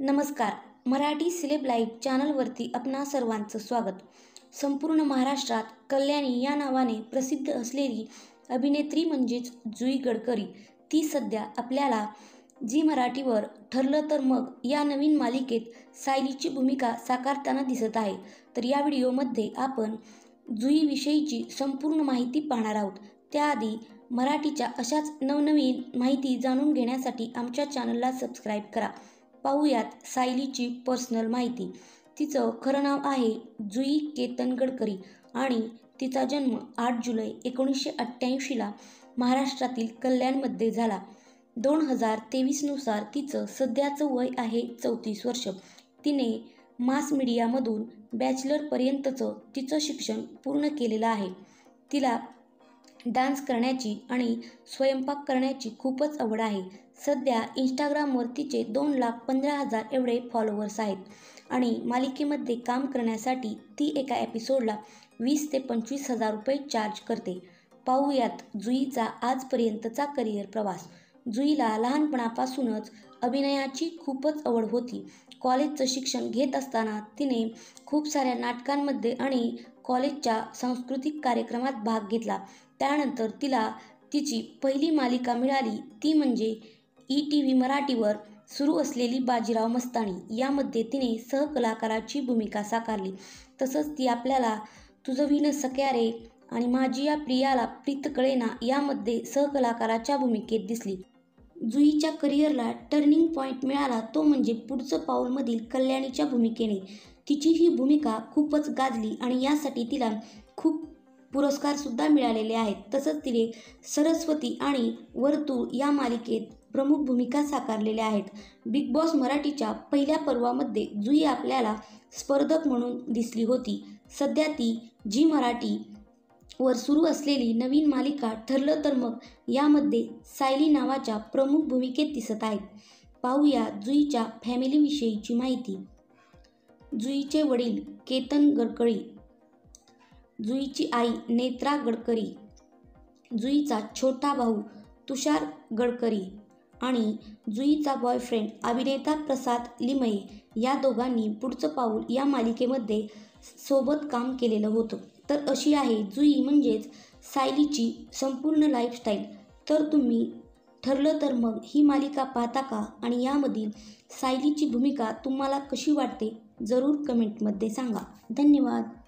नमस्कार. Marathi celeb live चॅनलवरती आपणा सर्वांचं स्वागत. संपूर्ण महाराष्ट्रात कल्याणी या नावाने प्रसिद्ध असलेली अभिनेत्री म्हणजेच जुई गडकरी, ती सध्या आपल्याला जी मराठीवर ठरलं तर मग या नवीन मालिकेत सायलीची भूमिका साकारताना दिसत आहे. तर या व्हिडिओमध्ये आपण जुईविषयीची संपूर्ण माहिती पाहणार आहोत. त्याआधी मराठीच्या अशाच नवनवीन माहिती जाणून घेण्यासाठी आमच्या चॅनलला सबस्क्राईब करा. पाहूयात सायलीची पर्सनल माहिती. तिचं खरं नाव आहे जुई केतन गडकरी आणि तिचा जन्म 8 जुलै 1988ला महाराष्ट्रातील कल्याणमध्ये झाला. 2023नुसार तिचं सध्याचं वय आहे 34 वर्ष. तिने मास मीडियामधून बॅचलरपर्यंतचं तिचं शिक्षण पूर्ण केलेलं आहे. तिला डान्स करण्याची आणि स्वयंपाक करण्याची खूपच आवड आहे. सध्या इंस्टाग्रामवर तिचे 2,15,000 एवढे फॉलोअर्स आहेत आणि मालिकेमध्ये काम करण्यासाठी ती एका एपिसोडला 20 ते 25,000 रुपये चार्ज करते. पाहूयात जुईचा आजपर्यंतचा करिअर प्रवास. जुईला लहानपणापासूनच अभिनयाची खूपच आवड होती. कॉलेजचं शिक्षण घेत असताना तिने खूप साऱ्या नाटकांमध्ये आणि कॉलेजच्या सांस्कृतिक कार्यक्रमात भाग घेतला. त्यानंतर तिला तिची पहिली मालिका मिळाली, ती म्हणजे ETV मराठीवर सुरू असलेली बाजीराव मस्तानी. यामध्ये तिने सहकलाकाराची भूमिका साकारली. तसंच ती आपल्याला तुझं विण सख्यारे आणि माझी या प्रियाला प्रीत कळेना यामध्ये सहकलाकाराच्या भूमिकेत दिसली. जुईच्या करिअरला टर्निंग पॉईंट मिळाला तो म्हणजे पुढचं पाऊलमधील कल्याणीच्या भूमिकेने. तिची ही भूमिका खूपच गाजली आणि यासाठी तिला खूप पुरस्कारसुद्धा मिळालेले आहेत. तसंच तिने सरस्वती आणि वर्तुळ या मालिकेत प्रमुख भूमिका साकारलेल्या आहेत. बिग बॉस मराठीच्या पहिल्या पर्वामध्ये जुई आपल्याला स्पर्धक म्हणून दिसली होती. सध्या ती जी मराठी वर सुरू असलेली नवीन मालिका ठरलं तर मग यामध्ये सायली नावाच्या प्रमुख भूमिकेत दिसत आहेत. पाहूया जुईच्या फॅमिलीविषयीची माहिती. जुईचे वडील केतन गडकरी, जुईची आई नेत्रा गडकरी, जुईचा छोटा भाऊ तुषार गडकरी आणि जुईचा बॉयफ्रेंड अभिनेता प्रसाद लिमये. या दोघांनी पुढचं पाऊल या मालिकेमध्ये सोबत काम केलेलं होतं. तर अशी आहे जुई म्हणजेच सायलीची संपूर्ण लाईफस्टाईल. तर तुम्ही ठरलं तर मग ही मालिका पाहता का आणि यामधील सायलीची भूमिका तुम्हाला कशी वाटते जरूर कमेंटमध्ये सांगा. धन्यवाद.